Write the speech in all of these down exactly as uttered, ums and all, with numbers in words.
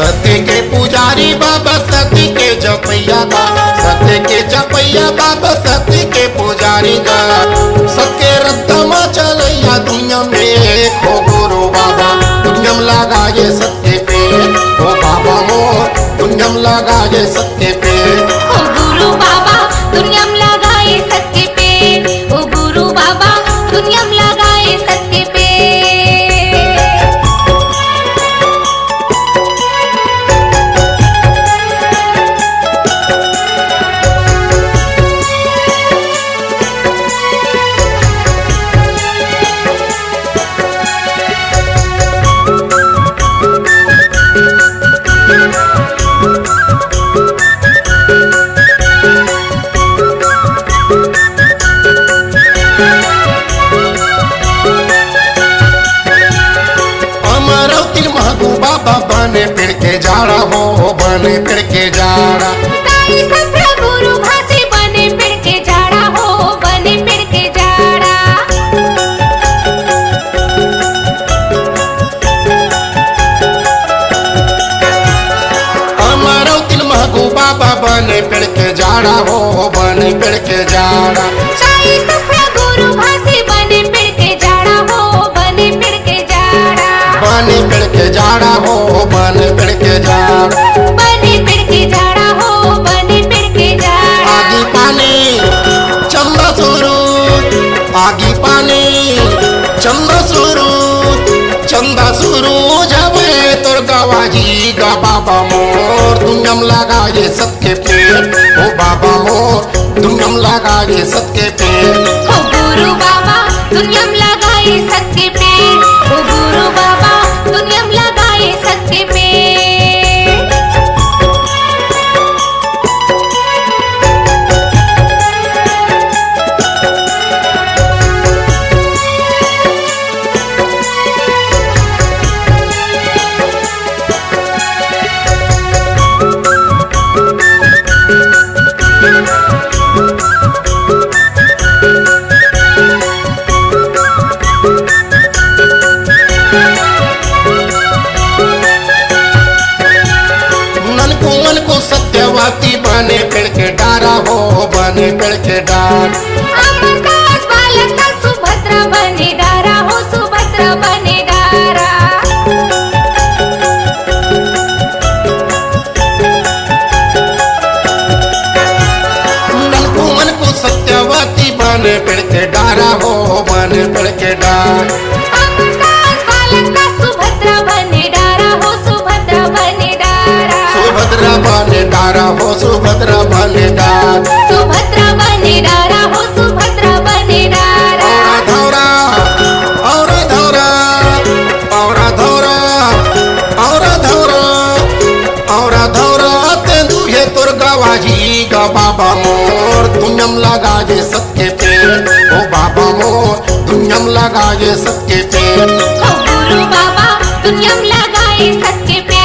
सत्य के पुजारी बाबा सत्य के जपैया गा, सत्य के जपैया बाबा सत्य के पुजारी गा। सबके रत्तमा चलैया दुनिया में हो गुरु बाबा, दुनियम लगाए सत्य पे हो बाबा हो, दुनियम लगाए सत्य पे हो गुरु बाबा, दुनियम लगाए सत्य पे हो गुरु बाबा, दुनियम लगाए सत्य पे। बने पेड़ के जाड़ा हो, बने पेड़ के जाड़ा गुरु भासी, बने पेड़ के जाड़ा हो, बने पेड़ के जाड़ा। हमारा तिल महगू बाबा बने पेड़ के जाड़ा हो, बने पेड़ के जाड़ा। गुरु भासी बने पेड़ के जाड़ा हो, बने पेड़ के जाड़ा, बने पेड़ के जाड़ा हो, बने पेड़ के जाड़ा, बने पेड़ के जाड़ा हो, बने पेड़ के जाड़ा। आगी पानी चंदा सुरू, आगी पानी चंदा सुरू, चंदा सुरू जब तोर गवाजी गा बाबा मोर, दुनियम लगाए सबके पेड़ हो बाबा मोर, दुनियम लगाए सबके पेड़ हो गुरु बाबा, दुनियम लगाए सबके पेड़ हो गुरु बाबा, दुनियम लगाए सत्य पे। सत्यवाती बने पेड़ के डारा हो, बने पेड़ के डारा। अमरदास बालक का सुभद्रा बने डारा हो, सुभद्रा बने डारा। नलकुमन को सत्यवाती बने पेड़ के डारा हो, बने पेड़ के डारा। सुभद्रा बने डारा हो, सुभद्रा बने डारा, सुभद्रा बने डारा हो, सुभद्रा बने डारा। धौरा और धौरा और धौरा और धौरा और धौरा ते दुहे तोर गवाजी गा बाबा मोर, दुनियम लगाए सबके पेड़ हो बाबा मोर, दुनियम लगाए सबके पेड़ हो गुरु बाबा, दुनियम लगाए सबके पेड़ हो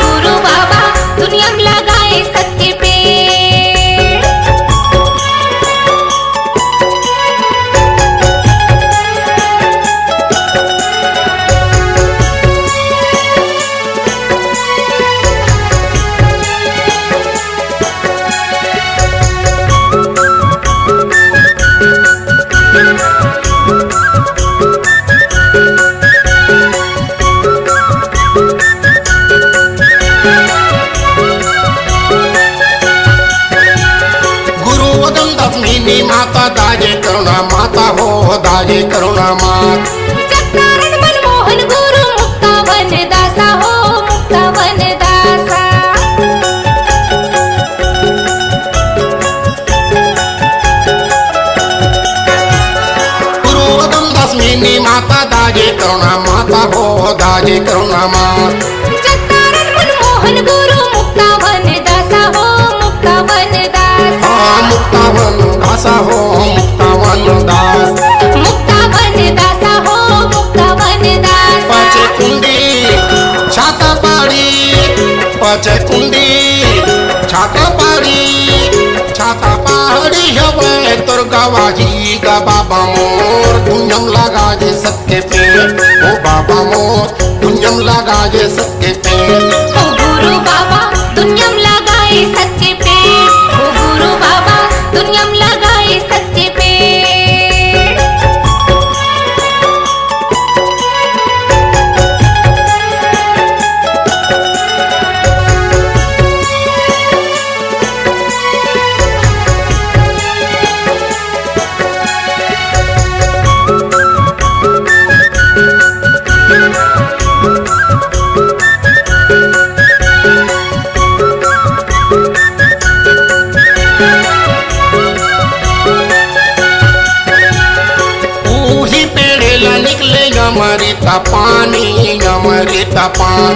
गुरु बाबा, दुनिया में लगाए सत्य पे। माता दाजे करुणा माता हो, दाजे करुणा माता। जगदारण मनमोहन गुरु मुक्ता वन दासा हो, मुक्ता वन दासा। गुरु अगम दास मिनी माता दाजे करुणा माता हो, दाजे करुणा माता। जगदारण मनमोहन गुरु मुक्ता वन दासा हो, मुक्ता वन दासा। मुक्तावन दासा हो, मुक्तावन दास, मुक्तावन दासा हो, मुक्तावन दास। पाचे कुंडी छाता पाड़ी, पाचे कुंडी छाता पाड़ी, छाता पाड़ी हवे तोर गवाजी गा बाबा मोर, दुनियम लगाए सबके पेड़ हो बाबा मोर, दुनियम लगाए सबके पेड़। अमृता पानी अमृता पान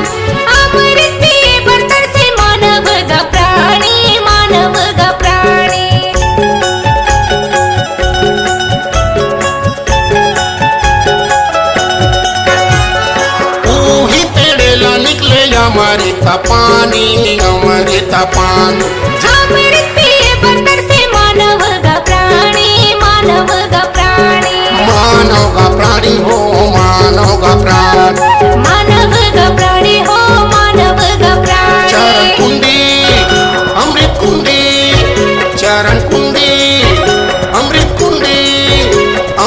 अमृत बर्तन से मानव गा प्राणी मानव गा प्राणी ओही पेड़ेला निकले अमृता पानी अमृता पान अमृत बर्तन से मानव गा प्राणी मानव गा प्राणी मानव गा प्राणी हो मानव का प्राण मानव का प्राणी हो मानव का प्राण चरण कुंडी अमृत कुंडी चरण कुंडी अमृत कुंडी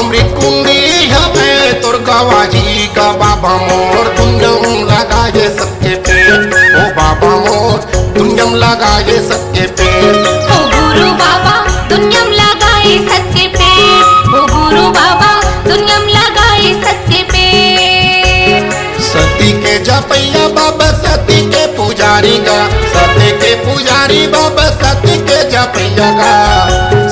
अमृत कुंडी हमें तुर्गावाजी का बाबा मोर तुंजम लगाए सबके पे ओ बाबा मोर तुंजम लगाए सबके पे ओ गुरु बाबा तुंजम लगाए सबके पे ओ गुरु बाबा तुंजम लगाए सबके पे सती के जपैया बाबा सती के पुजारी का सती के पुजारी बाबा सती के जपैया का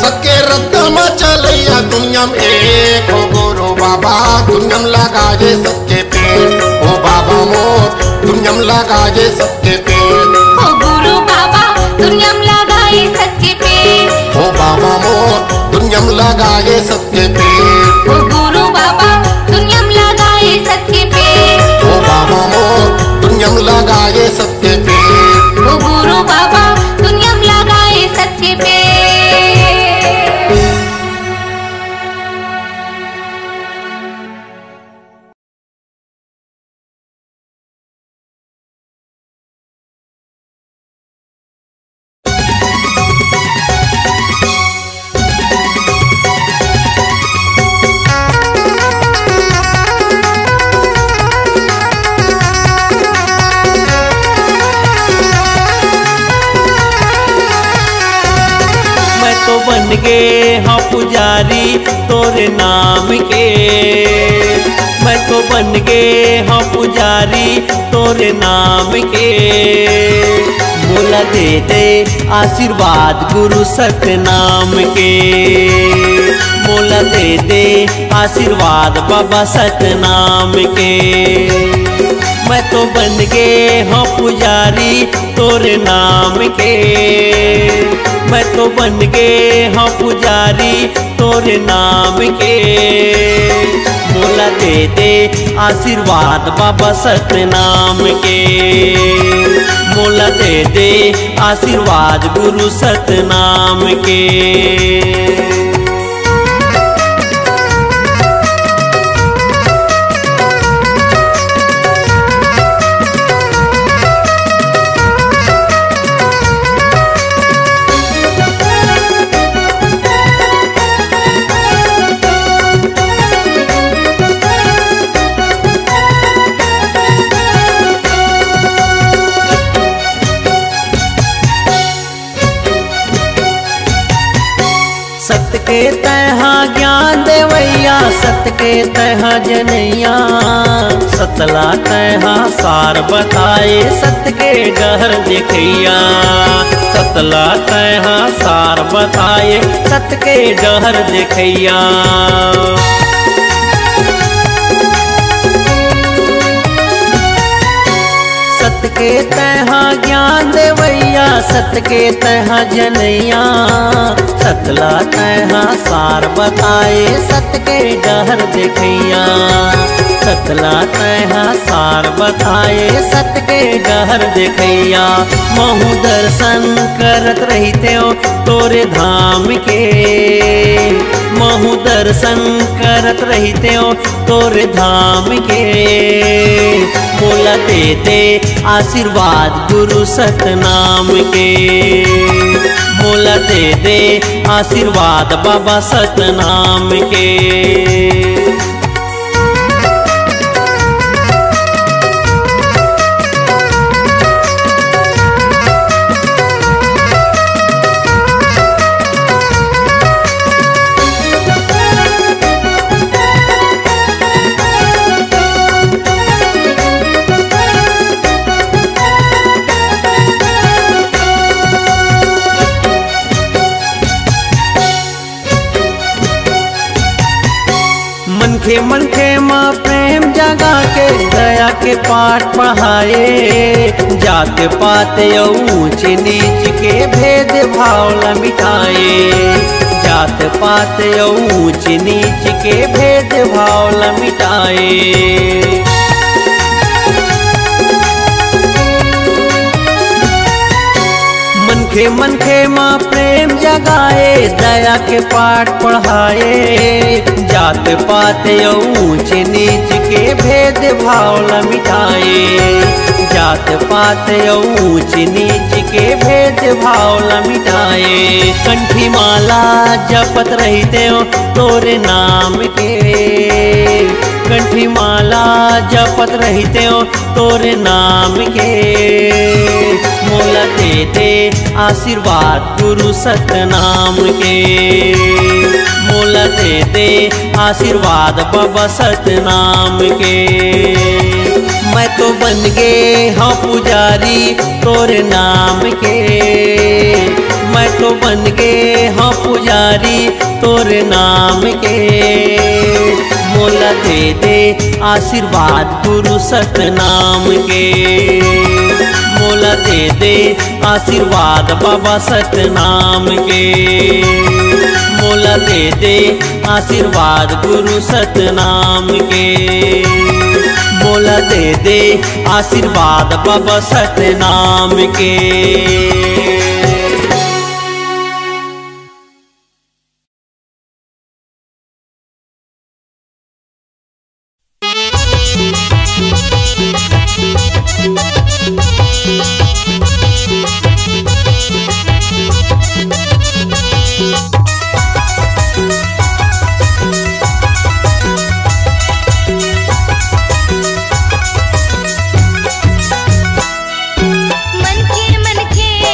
सबके रत्तम चलैया दुनियम एक हो गुरु बाबा दुनियम लगाए सबके पे ओ बाबा मोर दुनियम लगाए सबके पे ओ गुरु बाबा दुनियम लगाए सबके पे ओ बाबा मोर दुनियम लगाए सबके पे ओ गुरु बाबा दुनियम लगाए सबके पे दुनियम लगाए सबके पे ओ गुरु बाबा दुनियम लगाए सबके पे पुजारी तोरे नाम के मैं तो बन गए हाँ पुजारी तोरे नाम के बोला दे दे आशीर्वाद गुरु सतनाम के बोला दे दे आशीर्वाद बाबा सतनाम के मैं तो बन गए हाँ पुजारी तोरे नाम के मैं तो बन गए हाँ पुजारी तोरे नाम के बोला दे दे आशीर्वाद बाबा सतनाम के बोला दे दे आशीर्वाद गुरु सतनाम के सत के तहा जनैया सतला तहा सार बताए सत के गहर देखैया सतला तहा सार बताए सत के गहर देखैया सत के तहा ज्ञान देवैया सत के तहा जनैया सतला तहा सार बताए सत के डहर देखैया सतला तहा सार बताए सत के डहर देखैया महू दर्शन करत रहिते हो तोरे धाम के महू दर्शन करत रहिते हो तोरे धाम के बोला दे दे आशीर्वाद गुरु सतनाम के बोला दे दे आशीर्वाद बाबा सतनाम के लगा के दया के पाठ पढ़ाए, जात पात ऊंच नीच के भेद भाव न मिटाए, जात पात ऊंच नीच के भेद भाव न मिटाए। मनखे मनखे माँ प्रेम जगाए, दया के पाठ पढ़ाए, जात पात ऊंच नीच के भेद भाव न मिटाए, जात पात ऊंच नीच के भेद भाव न मिटाए। कंठी माला जपत रहते हो तोरे नाम के, कंठी माला जपत रहते हो तोरे नाम के, मोला दे दे आशीर्वाद गुरु सतनाम के, मोला दे दे आशीर्वाद बाबा सतनाम के। मैं तो बन गए हूँ पुजारी तोरे नाम के, मैं तो बन गए हूँ पुजारी तोरे नाम के, मोला दे दे आशीर्वाद गुरु सतनाम के, मोला दे दे आशीर्वाद बाबा सतनाम के, मोला दे दे आशीर्वाद गुरु सतनाम के, मोला दे दे आशीर्वाद बाबा सतनाम के। मन के मन के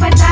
बता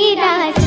मेरा